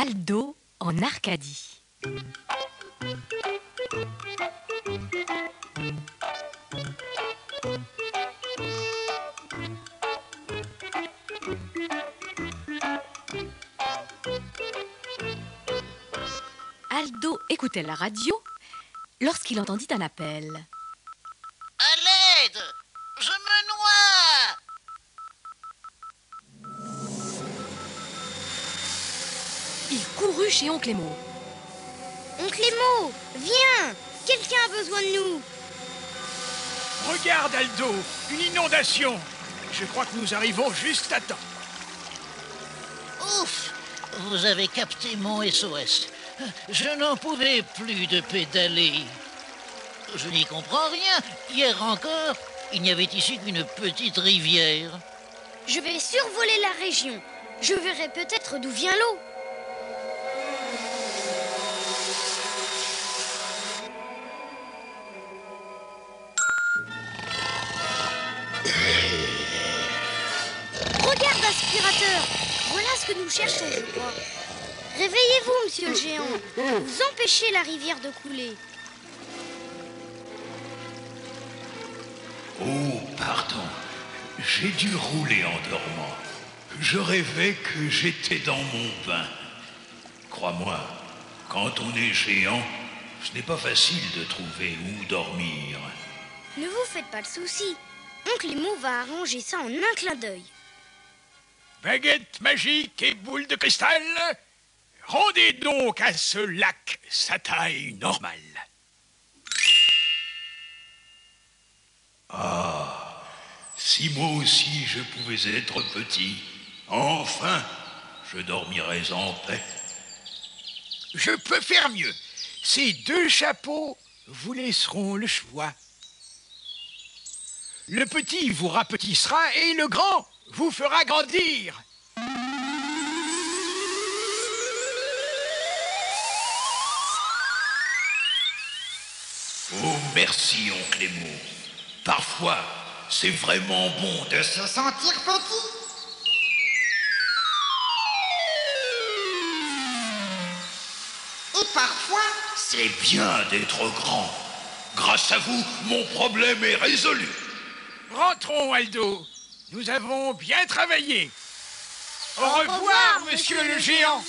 Aldo en Arcadie. Aldo écoutait la radio lorsqu'il entendit un appel. À l'aide! Je me noie! Il courut chez Oncle Hemo. Oncle Hemo, viens! Quelqu'un a besoin de nous! Regarde, Aldo! Une inondation! Je crois que nous arrivons juste à temps. Ouf! Vous avez capté mon SOS. Je n'en pouvais plus de pédaler. Je n'y comprends rien. Hier encore, il n'y avait ici qu'une petite rivière. Je vais survoler la région. Je verrai peut-être d'où vient l'eau. Regarde, aspirateur. Voilà ce que nous cherchons, je crois. Réveillez-vous, monsieur le géant. Vous empêchez la rivière de couler. Oh, pardon. J'ai dû rouler en dormant. Je rêvais que j'étais dans mon bain. Crois-moi, quand on est géant, ce n'est pas facile de trouver où dormir. Ne vous faites pas de soucis. Oncle Hemo va arranger ça en un clin d'œil. Baguette magique et boule de cristal, rendez donc à ce lac sa taille normale. Ah, si moi aussi je pouvais être petit, enfin, je dormirais en paix. Je peux faire mieux. Ces deux chapeaux vous laisseront le choix. Le petit vous rapetissera et le grand vous fera grandir. Oh, merci, Oncle Hemo. Parfois, c'est vraiment bon de se sentir petit. Et parfois, c'est bien d'être grand. Grâce à vous, mon problème est résolu. Rentrons, Aldo. Nous avons bien travaillé. Au revoir, monsieur le géant.